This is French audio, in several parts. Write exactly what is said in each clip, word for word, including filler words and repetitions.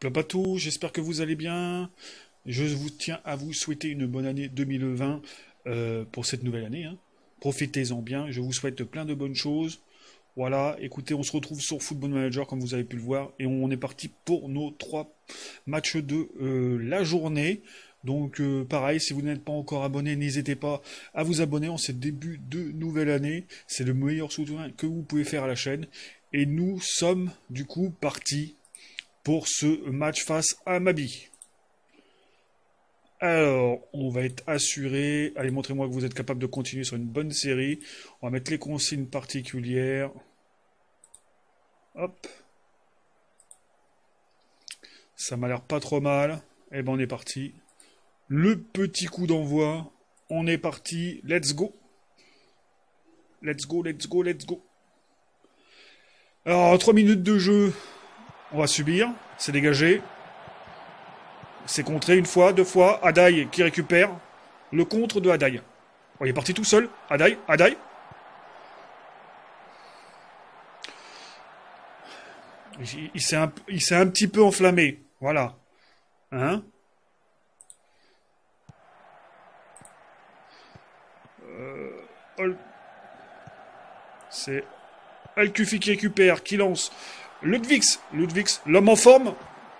Plabato, j'espère que vous allez bien. Je vous tiens à vous souhaiter une bonne année deux mille vingt euh, pour cette nouvelle année. Hein. Profitez-en bien. Je vous souhaite plein de bonnes choses. Voilà, écoutez, on se retrouve sur Football Manager, comme vous avez pu le voir. Et on est parti pour nos trois matchs de euh, la journée. Donc, euh, pareil, si vous n'êtes pas encore abonné, n'hésitez pas à vous abonner en ce début de nouvelle année. C'est le meilleur soutien que vous pouvez faire à la chaîne. Et nous sommes, du coup, partis pour ce match face à Mabi. Alors, on va être assuré. Allez, montrez-moi que vous êtes capable de continuer sur une bonne série. On va mettre les consignes particulières. Hop. Ça m'a l'air pas trop mal. Eh ben, on est parti. Le petit coup d'envoi. On est parti. Let's go. Let's go, let's go, let's go. Alors, trois minutes de jeu. On va subir. C'est dégagé. C'est contré une fois, deux fois. Adai qui récupère le contre de Adai. Oh, il est parti tout seul. Adai, Adai. Il, il s'est un, un petit peu enflammé. Voilà. Hein euh, C'est Al-Kufi qui récupère, qui lance. Ludwigs, Ludwigs, l'homme en forme.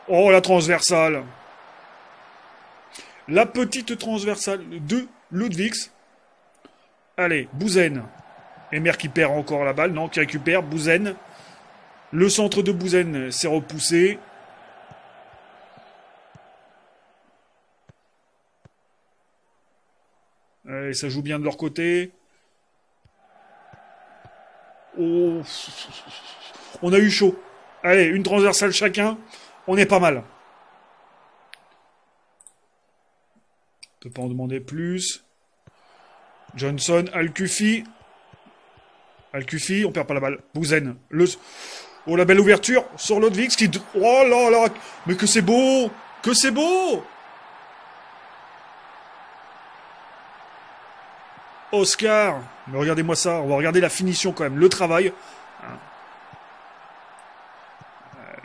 Oh, la transversale. La petite transversale de Ludwigs. Allez, Bouzen. Emer qui perd encore la balle. Non, qui récupère. Bouzen. Le centre de Bouzen s'est repoussé. Allez, ça joue bien de leur côté. Oh. On a eu chaud. Allez, une transversale chacun. On est pas mal. On ne peut pas en demander plus. Johnson, Al-Kufi. Al-Kufi, on perd pas la balle. Bouzen. Le... Oh, la belle ouverture sur Ludwigs qui... Oh là là, mais que c'est beau. Que c'est beau. Oscar. Mais regardez-moi ça. On va regarder la finition quand même. Le travail.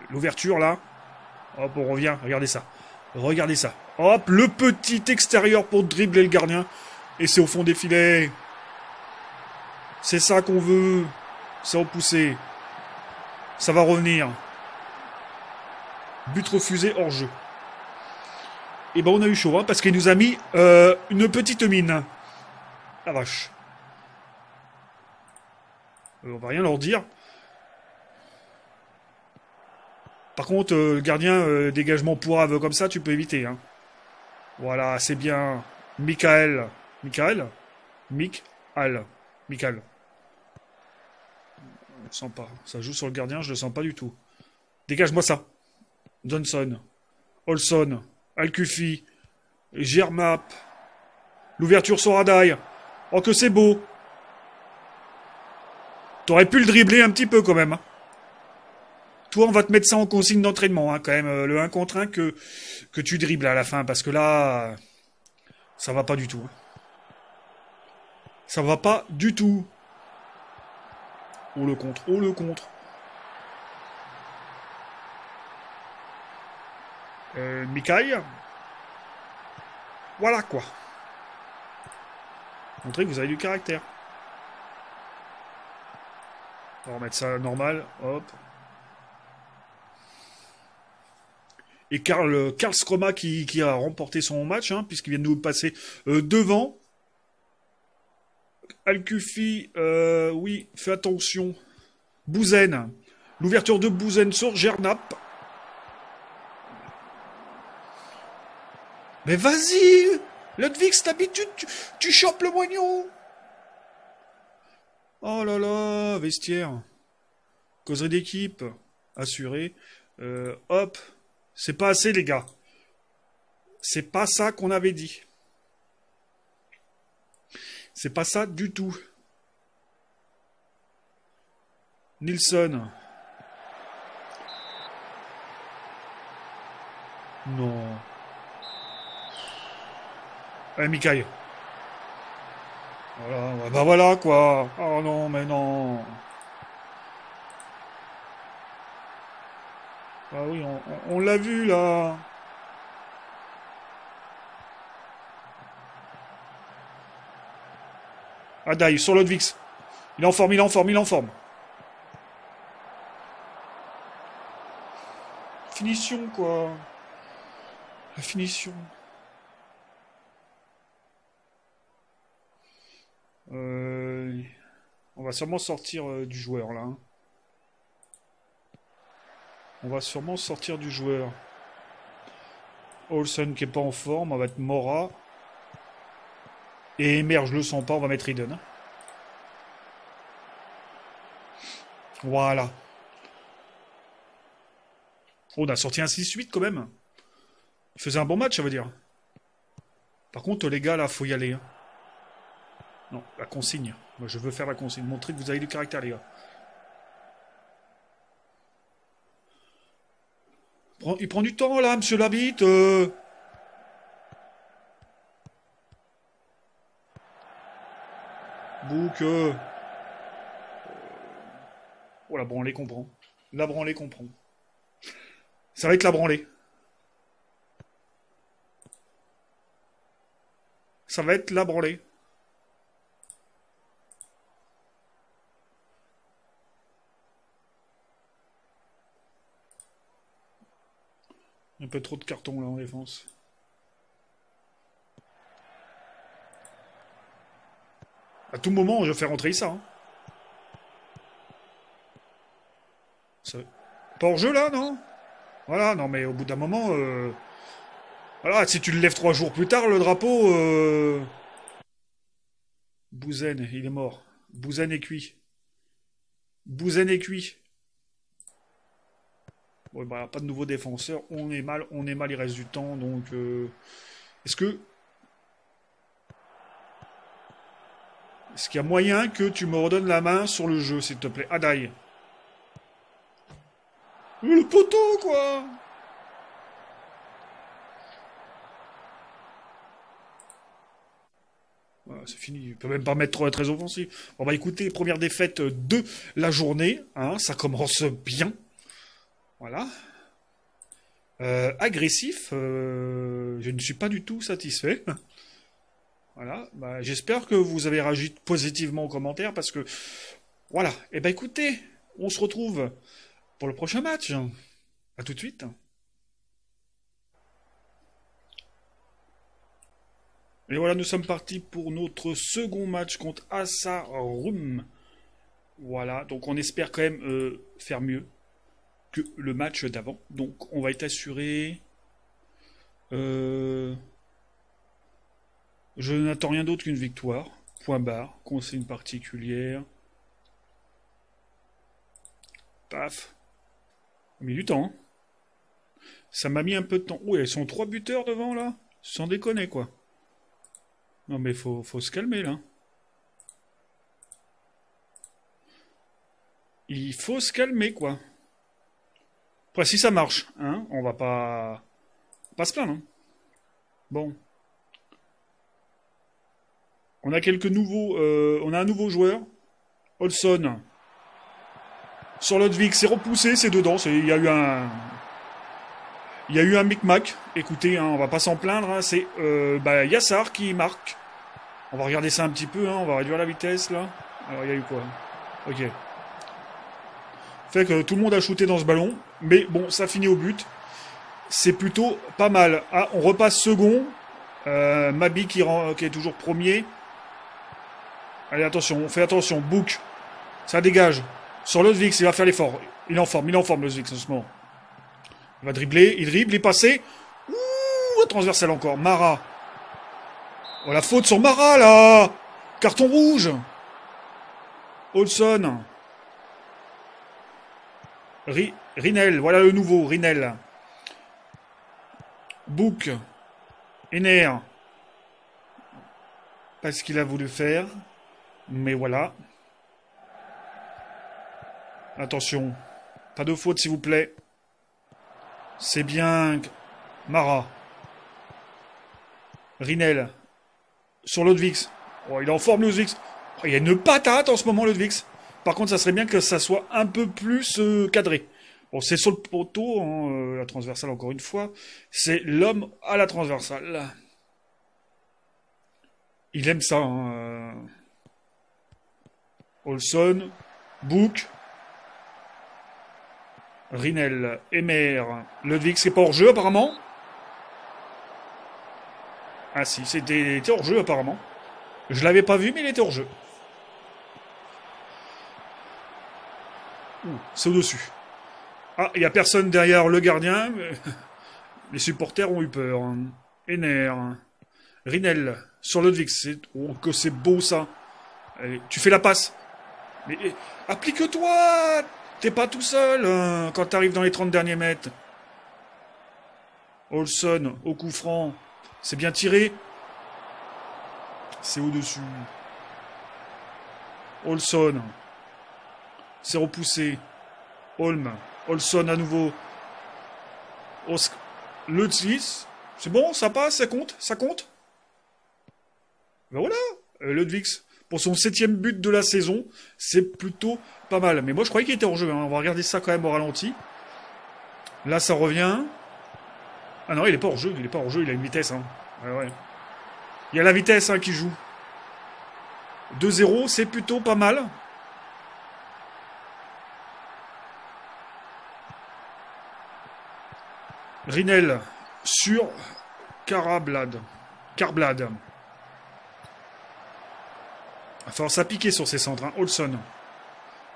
L'ouverture là. Hop, on revient. Regardez ça. Regardez ça. Hop, le petit extérieur pour dribbler le gardien. Et c'est au fond des filets. C'est ça qu'on veut. C'est repoussé. Ça va revenir. But refusé hors jeu. Et ben on a eu chaud, hein, parce qu'il nous a mis euh, une petite mine. La vache. Euh, on va rien leur dire. Par contre, euh, le gardien, euh, dégagement pourrave comme ça, tu peux éviter. Hein. Voilà, c'est bien. Michael. Michael Michael. Michael. On ne sent pas. Ça joue sur le gardien, je ne le sens pas du tout. Dégage-moi ça. Johnson. Olson. Al-Kufi. Germap. L'ouverture sur Adai. Oh, que c'est beau. T'aurais pu le dribbler un petit peu quand même. Hein. Toi, on va te mettre ça en consigne d'entraînement, hein, quand même. Le un contre un que, que tu dribbles à la fin. Parce que là... Ça va pas du tout. Ça va pas du tout. Oh le contre, oh le contre. Euh, Mikaï. Voilà quoi. Montrez que vous avez du caractère. On va remettre ça normal. Hop. Et Karl, Karl Skroma qui, qui a remporté son match, hein, puisqu'il vient de nous passer euh, devant. Al-Kufi, euh, oui, fais attention. Bouzen. L'ouverture de Bouzen sur Gernap. Mais vas-y Ludwig, c'est l'habitude, tu, tu chopes le moignon. Oh là là, vestiaire. Causerie d'équipe, assuré. Euh, hop. C'est pas assez, les gars. C'est pas ça qu'on avait dit. C'est pas ça du tout. Nielsen. Non. Allez, Mikaï. Voilà, bah voilà, quoi. Oh non, mais non. Ah oui, on, on, on l'a vu là. Ah, dive sur Lodvix. Il est en forme, il est en forme, il est en forme. Finition, quoi. La finition. Euh, on va sûrement sortir euh, du joueur, là. Hein. On va sûrement sortir du joueur. Olsen qui n'est pas en forme. On va mettre Mora. Et Emer, je le sens pas. On va mettre Eden. Voilà. On a sorti un six huit quand même. Il faisait un bon match, ça veut dire. Par contre, les gars, là, faut y aller. Hein. Non, la consigne. Moi, je veux faire la consigne. Montrez que vous avez du caractère, les gars. Il prend du temps, là, monsieur Labitte. Euh... Bouc. Euh... Oh, la branlée comprend. La branlée comprend. Ça va être la branlée. Ça va être la branlée. Un peu trop de cartons là en défense. À tout moment, je fais rentrer ça. Hein. Ça... Pas hors jeu là, non? Voilà, non mais au bout d'un moment, euh... voilà, si tu le lèves trois jours plus tard, le drapeau, euh... Bouzen, il est mort. Bouzen est cuit. Bouzen est cuit. Bon, bah, pas de nouveau défenseur. On est mal, on est mal, il reste du temps. Donc, euh... est-ce que... Est-ce qu'il y a moyen que tu me redonnes la main sur le jeu, s'il te plaît? Adai. Le poteau, quoi. Voilà, c'est fini. Il peut même pas mettre très offensif. Bon, bah, écoutez, première défaite de la journée. Hein, ça commence bien. Voilà. Euh, agressif, euh, je ne suis pas du tout satisfait. Voilà. Bah, j'espère que vous avez réagi positivement aux commentaires parce que... Voilà. Eh bien, écoutez, on se retrouve pour le prochain match. À tout de suite. Et voilà, nous sommes partis pour notre second match contre Asarum. Voilà. Donc, on espère quand même euh, faire mieux que le match d'avant. Donc on va être assuré. Euh... Je n'attends rien d'autre qu'une victoire. Point barre. Consigne particulière. Paf. Au milieu du temps. Hein. Ça m'a mis un peu de temps. Oui, ils sont trois buteurs devant là. Sans déconner quoi. Non mais faut, faut se calmer là. Il faut se calmer quoi. Après, si ça marche, hein, on va pas, pas se plaindre. Hein. Bon. On a quelques nouveaux... Euh, on a un nouveau joueur. Olson. Sur Lodvig, c'est repoussé, c'est dedans. Il y a eu un... Il y a eu un micmac. Écoutez, hein, on va pas s'en plaindre. Hein, c'est euh, bah, Yassar qui marque. On va regarder ça un petit peu. Hein, on va réduire la vitesse, là. Alors, il y a eu quoi? Ok. Fait que tout le monde a shooté dans ce ballon. Mais bon, ça finit au but. C'est plutôt pas mal. Ah, on repasse second. Euh, Mabi qui, rend, qui est toujours premier. Allez, attention. On fait attention. Book. Ça dégage. Sur Lodvig, il va faire l'effort. Il est en forme. Il est en forme, Lodvig, en ce moment. Il va dribbler. Il dribble. Il est passé. Ouh, transversal encore. Mara. Oh, la faute sur Mara, là. Carton rouge. Olson. Ri Rinel, voilà le nouveau, Rinel. Book. Ener. Pas ce qu'il a voulu faire. Mais voilà. Attention. Pas de faute, s'il vous plaît. C'est bien. Mara. Rinel. Sur Lodvig. Oh, il est en forme, Lodvig. Oh, il y a une patate en ce moment, Lodvig. Par contre, ça serait bien que ça soit un peu plus euh, cadré. Bon, c'est sur le poteau, hein, la transversale encore une fois. C'est l'homme à la transversale. Il aime ça. Hein. Olson, Book, Rinel, Emer, Ludwig, c'est pas hors-jeu apparemment. Ah si, c'était hors-jeu apparemment. Je l'avais pas vu, mais il était hors-jeu. C'est au-dessus. Ah, il n'y a personne derrière le gardien. Les supporters ont eu peur. Ener, Rinel, sur Ludwig. Oh, que c'est beau ça. Allez, tu fais la passe. Mais applique-toi. T'es pas tout seul hein, quand t'arrives dans les trente derniers mètres. Olson, au coup franc. C'est bien tiré. C'est au-dessus. Olson. C'est repoussé. Holm. Olson à nouveau. Osc... Ludwig. C'est bon, ça passe, ça compte, ça compte. Ben voilà. Ludwig. Pour son septième but de la saison, c'est plutôt pas mal. Mais moi, je croyais qu'il était en jeu. Hein. On va regarder ça quand même au ralenti. Là, ça revient. Ah non, il est pas hors jeu. Il est pas hors jeu. Il a une vitesse. Hein. Ouais, ouais. Il y a la vitesse hein, qui joue. deux zéro, c'est plutôt pas mal. Rinel sur Carablad. Carblad. Il va falloir s'appliquer sur ces centres. Hein. Olson.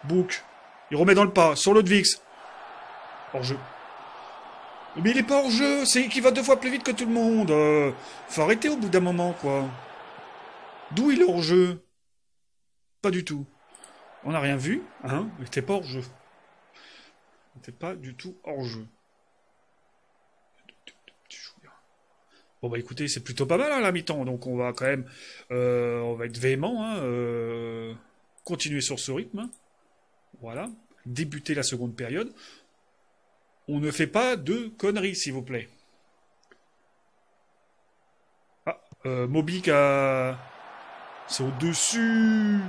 Book. Il remet dans le pas. Sur Ludwig. Hors-jeu. Mais il est pas hors-jeu. C'est qu'il va deux fois plus vite que tout le monde. Euh, faut arrêter au bout d'un moment, quoi. D'où il est hors-jeu? Pas du tout. On n'a rien vu. Hein. Il n'était pas hors-jeu. Il n'était pas du tout hors-jeu. Bon bah écoutez, c'est plutôt pas mal hein, la mi-temps, donc on va quand même, euh, on va être véhément, hein, euh, continuer sur ce rythme, hein. Voilà, débuter la seconde période. On ne fait pas de conneries, s'il vous plaît. Ah, euh, Mobi qui a... c'est au-dessus.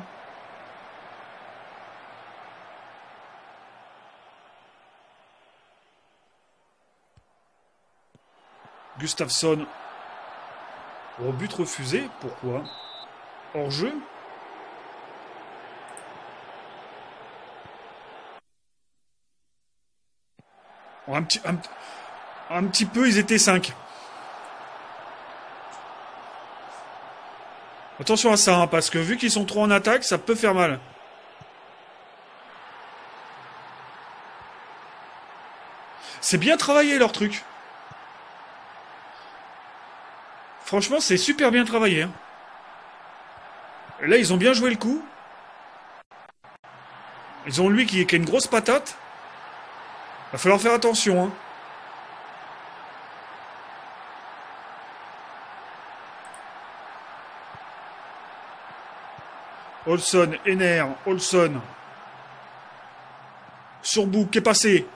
Gustafsson. Au but refusé. Pourquoi? Hors-jeu. Un petit, un, un petit peu, ils étaient cinq. Attention à ça, hein, parce que vu qu'ils sont trop en attaque, ça peut faire mal. C'est bien travaillé leur truc. Franchement, c'est super bien travaillé. Hein. Là, ils ont bien joué le coup. Ils ont lui qui, qui a une grosse patate. Va falloir faire attention. Hein. Olson, Ener, Olson. Sur Book, qui est passé.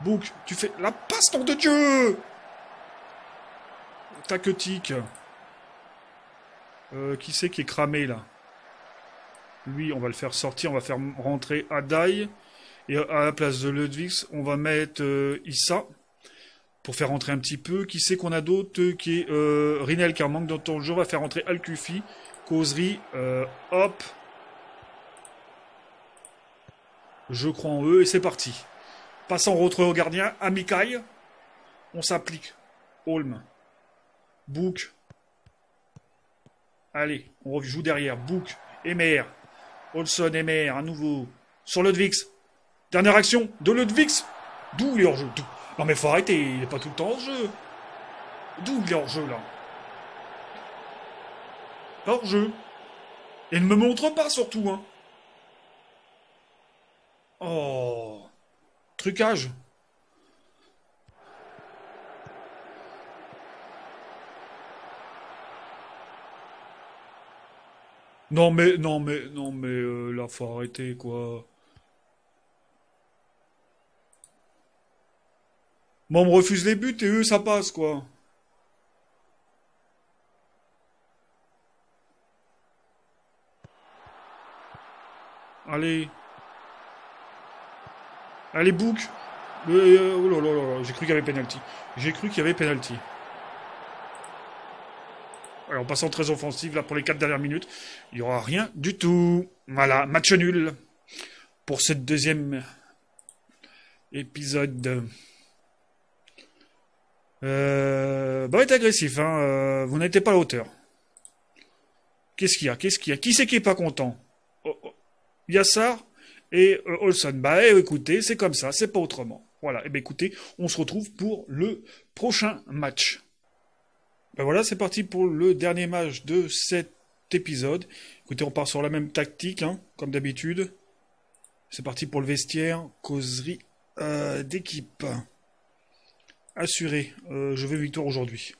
Book, tu fais la passe, nom de Dieu! Taquetique. Euh, qui c'est qui est cramé là? Lui, on va le faire sortir, on va faire rentrer Adai. Et à la place de Ludwig, on va mettre euh, Issa. Pour faire rentrer un petit peu. Qui c'est qu'on a d'autres qui est euh, Rinel qui en manque dans ton jeu. On va faire rentrer Al-Kufi. Causerie. Euh, hop. Je crois en eux et c'est parti. Passons au gardien. À Mikaï. On s'applique. Holm. Book. Allez, on joue derrière. Book. Emer. Olson, Emer, à nouveau. Sur Ludwig. Dernière action de Ludwig. D'où il est hors-jeu. Non mais faut arrêter, il n'est pas tout le temps hors-jeu. D'où il est hors-jeu, là. Hors-jeu. Et ne me montre pas, surtout. Hein. Oh. Trucage. Non mais, non mais, non mais, euh, là, faut arrêter, quoi. Moi, on me refuse les buts et eux, ça passe, quoi. Allez. Allez, Book. Euh, oh là là là, j'ai cru qu'il y avait penalty. J'ai cru qu'il y avait penalty. Allez, en passant très offensive, là, pour les quatre dernières minutes, il n'y aura rien du tout. Voilà, match nul pour ce deuxième épisode. Euh... Bah, on est agressif, hein. Euh, vous n'êtes pas à la hauteur. Qu'est-ce qu'il y a? Qu'est-ce qu'il y a? Qui c'est qui est pas content? Oh, oh. Yassar et euh, Olson. Bah, écoutez, c'est comme ça, c'est pas autrement. Voilà, et bien écoutez, on se retrouve pour le prochain match. Ben voilà, c'est parti pour le dernier match de cet épisode. Écoutez, on part sur la même tactique, hein, comme d'habitude. C'est parti pour le vestiaire, causerie euh, d'équipe. Assuré, euh, je veux victoire aujourd'hui.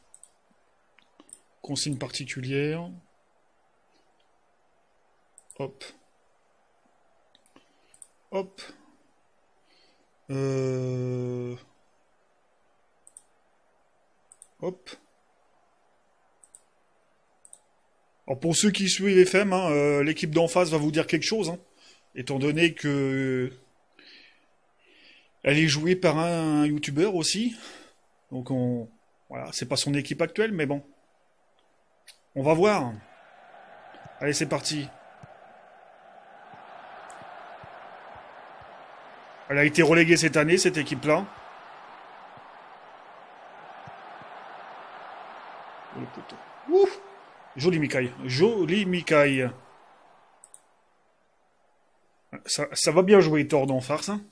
Consigne particulière. Hop. Hop. Euh... Hop. Alors pour ceux qui suivent les F M, hein, euh, l'équipe d'en face va vous dire quelque chose, hein, étant donné que elle est jouée par un, un YouTuber aussi. Donc on, voilà, c'est pas son équipe actuelle, mais bon, on va voir. Allez, c'est parti. Elle a été reléguée cette année, cette équipe-là. Ouf! Joli Mikaï. Joli Mikaï. Ça, ça va bien jouer, Tord en farce. Hein,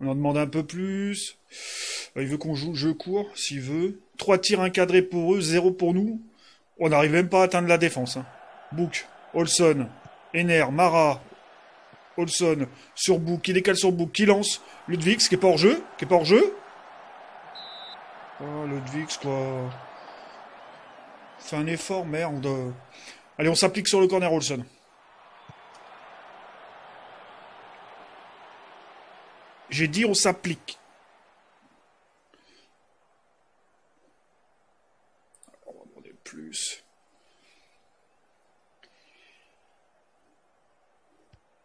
on en demande un peu plus. Il veut qu'on joue le jeu court, s'il veut. Trois tirs encadrés pour eux, zéro pour nous. On n'arrive même pas à atteindre la défense. Hein. Book, Olson, Ener, Mara... Olson, sur Book, qui décale sur Book, qui lance Ludwix, qui est pas hors jeu, qui est pas hors jeu. Oh, Ludwix, quoi. Fait un effort, merde. Allez, on s'applique sur le corner, Olson. J'ai dit, on s'applique. On va demander plus.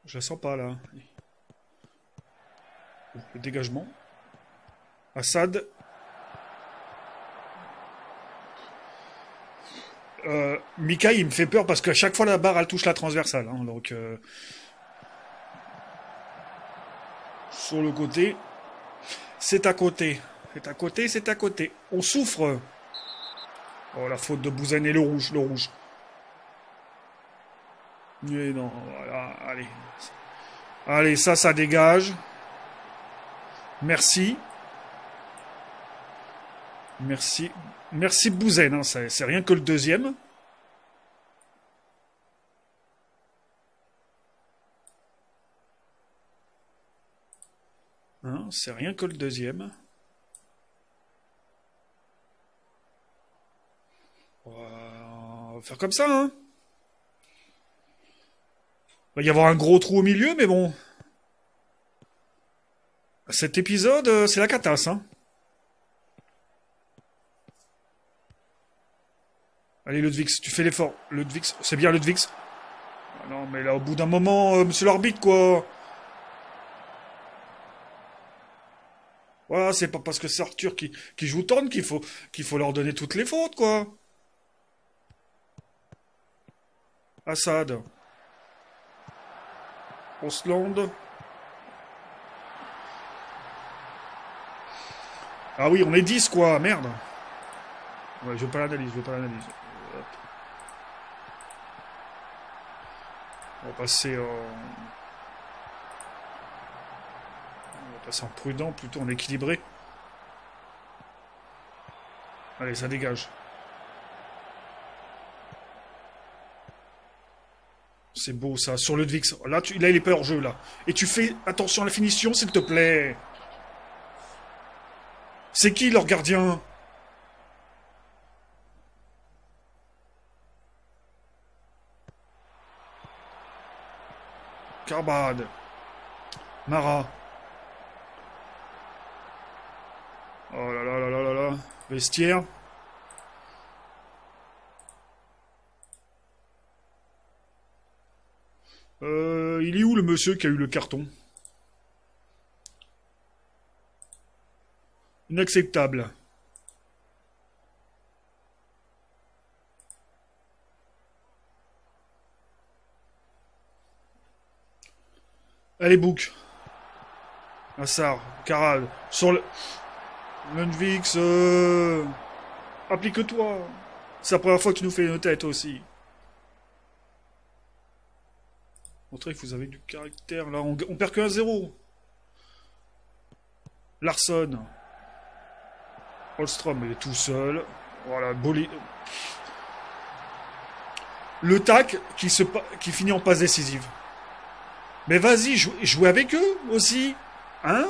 Je la sens pas, là. Le dégagement. Assad. Euh, Mikaï, il me fait peur parce qu'à chaque fois, la barre, elle touche la transversale. Hein, donc, euh... sur le côté. C'est à côté. C'est à côté, c'est à côté. On souffre. Oh, la faute de Bouzane et le rouge, le rouge. Et non, voilà, allez. Allez, ça, ça dégage. Merci. Merci. Merci Bouzane, hein, c'est rien que le deuxième. Hein, c'est rien que le deuxième. On va faire comme ça, hein. Il va y avoir un gros trou au milieu, mais bon. Cet épisode, c'est la catasse, hein. Allez, Ludwix, tu fais l'effort. Ludwix, c'est bien, Ludwix. Ah non, mais là, au bout d'un moment, euh, monsieur l'arbitre, quoi. Voilà, c'est pas parce que c'est Arthur qui, qui joue Tord qu'il faut, qu'il faut leur donner toutes les fautes, quoi. Assad. Osland. Ah oui, on est dix, quoi. Merde. Ouais, je veux pas l'analyse, je veux pas l'analyse. On va passer en... On va passer en prudent, plutôt en équilibré. Allez, ça dégage. C'est beau, ça. Sur Ludwix. Là, tu... là, il est pas hors jeu, là. Et tu fais attention à la finition, s'il te plaît. C'est qui, leur gardien? Carbad. Mara. Oh là là là là là là. Vestiaire. Euh, il est où le monsieur qui a eu le carton ? Inacceptable. Allez, Book. Assar, Karad, sur le... Lundvix, euh... applique-toi. C'est la première fois que tu nous fais une tête aussi. Montrez que vous avez du caractère. Là, on, on perd que un zéro. Larson. Holstrom, il est tout seul. Voilà, Bolli. Le tac qui, se... qui finit en passe décisive. Mais vas-y, jou jouez avec eux aussi. Hein?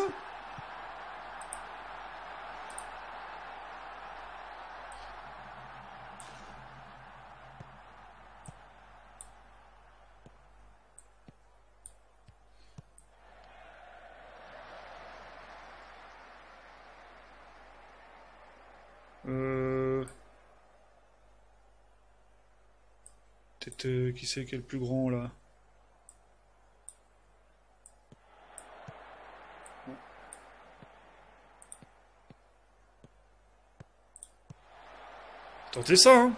Euh... Peut-être euh, qui c'est qui est le plus grand là? Tentez ça, hein.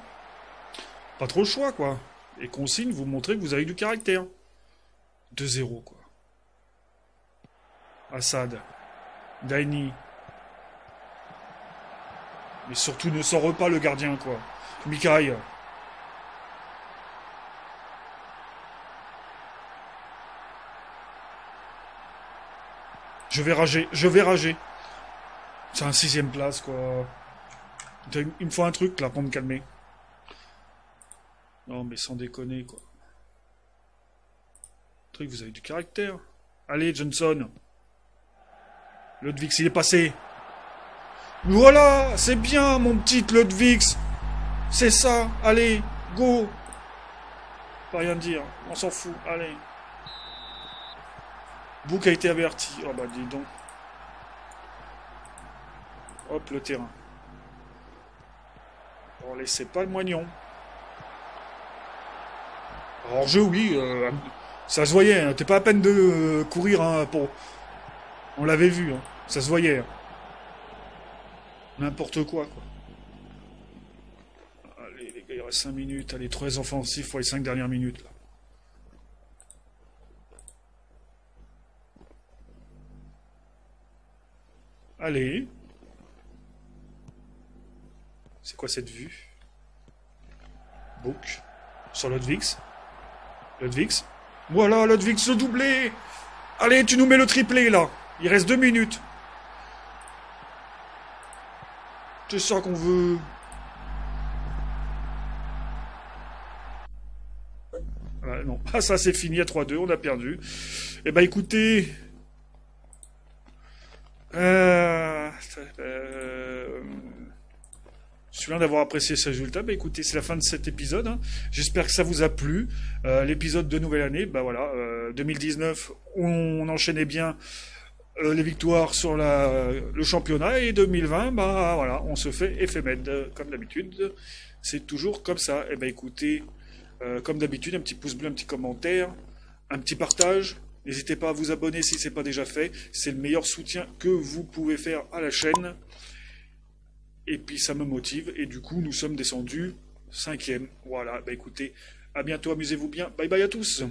Pas trop le choix, quoi. Et consigne, vous montrez que vous avez du caractère. deux zéro, quoi. Assad. Daini. Mais surtout, ne sort pas le gardien, quoi. Mikaï. Je vais rager, je vais rager. C'est un sixième place, quoi. Il me faut un truc là pour me calmer. Non mais sans déconner quoi. Le truc, vous avez du caractère. Allez Johnson. Ludwig, il est passé. Voilà, c'est bien mon petit Ludwig. C'est ça, allez, go. Pas rien dire, on s'en fout, allez. Book a été averti. Oh bah dis donc. Hop, le terrain. On laissait pas le moignon. En jeu, oui, euh, ça se voyait. Hein. T'es pas à peine de euh, courir. Hein, pour... On l'avait vu, hein. Ça se voyait. Hein. N'importe quoi, quoi. Allez, les gars, il reste cinq minutes. Allez, trois offensifs pour les cinq dernières minutes. Là. Allez. C'est quoi cette vue? Book. Sur Ludwig. Ludwig. Voilà, Ludwig, le doublé. Allez, tu nous mets le triplé, là. Il reste deux minutes. C'est ça qu'on veut. Ah, non, ah, ça, c'est fini à trois deux. On a perdu. Eh ben, écoutez... Euh... euh... Je suis bien d'avoir apprécié ce résultat. Bah, écoutez, c'est la fin de cet épisode. Hein. J'espère que ça vous a plu. Euh, L'épisode de Nouvelle Année, bah voilà, euh, deux mille dix-neuf, on enchaînait bien euh, les victoires sur la, euh, le championnat. Et deux mille vingt, bah voilà, on se fait éphémède, euh, comme d'habitude. C'est toujours comme ça. Et bah écoutez, euh, comme d'habitude, un petit pouce bleu, un petit commentaire, un petit partage. N'hésitez pas à vous abonner si ce n'est pas déjà fait. C'est le meilleur soutien que vous pouvez faire à la chaîne. Et puis ça me motive, et du coup nous sommes descendus cinquième. Voilà, bah écoutez, à bientôt, amusez-vous bien, bye bye à tous.